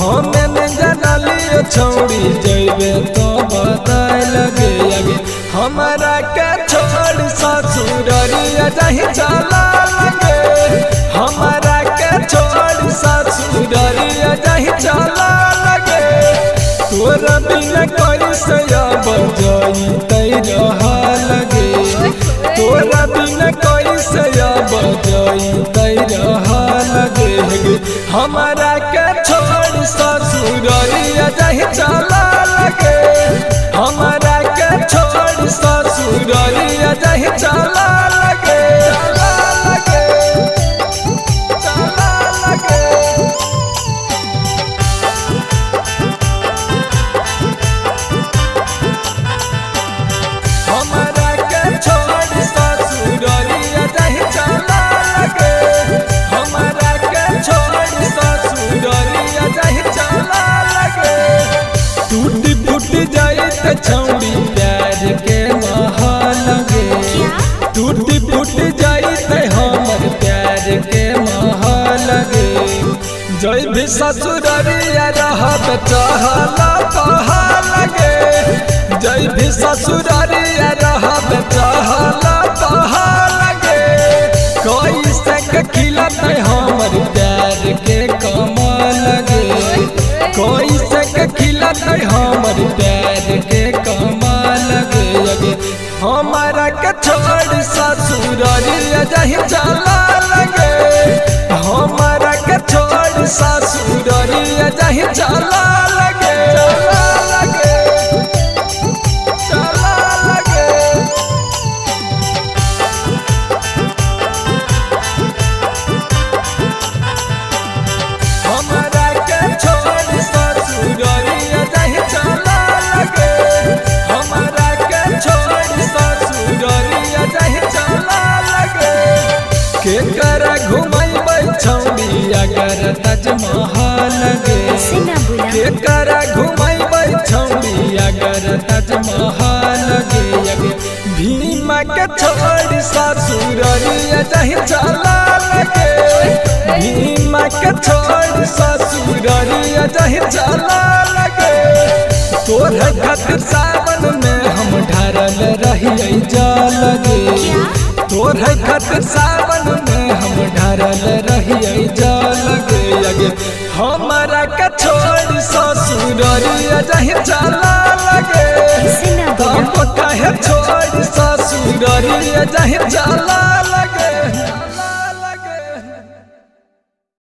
हमें नहीं जानलिए छौड़ी जइबे तो बताए लगे आगे हमरा के छोड़ ससुररिया जाहि चलल गे। हमरा के छोड़ ससुररिया जाहि चलल गे। तोरा बिना कैसे अब जइतै रहल गे। तोरा बिना कैसे अब जइतै रहल गे। हमरा के छोड़ ससुररिया जाहि चलल गे। हमरा के छोड़ ससुररिया जाहि चलल गे। हमरा के छोड़ ससुररिया जाहि चलल गे। हमरा के छोड़ ससुररिया जाहि चलल गे। टूटी फूटी जाइत छौड़ी प्यार के महल गे। टूटी फूटी जाइत हमर प्यार के महल गे। जइबे ससुररिया रहब चहल पहल गे। जइबे ससुररिया रहब चहल पहल गे। कैसे के खिलतै हमर प्यार के कमल गे। कैसे के खिलतै हमर प्यार के कमल गे। हमरा के छोड़ ससुररिया जाहि चलल गे। हमरा के छोड़ ससुररिया जाहि चलल गे। केकरा घुमैबै छौड़ी अगर ताजमहल गे। केकरा घुमैबै छौड़ी अगर ताजमहल गे। भीम के छोड़ ससुररिया जाहि चलल गे। भीम के छोड़ ससुररिया जाहि चलल गे। तोहर खातिर सावन में हम ढारल रहियै जल गे। तोहर खातिर सावन में हम ढारल रहियै जल गे। हमरा के छोड़ ससुररिया जाहि चलल गे। तब काहे छोड़ ससुररिया जाहि चलल।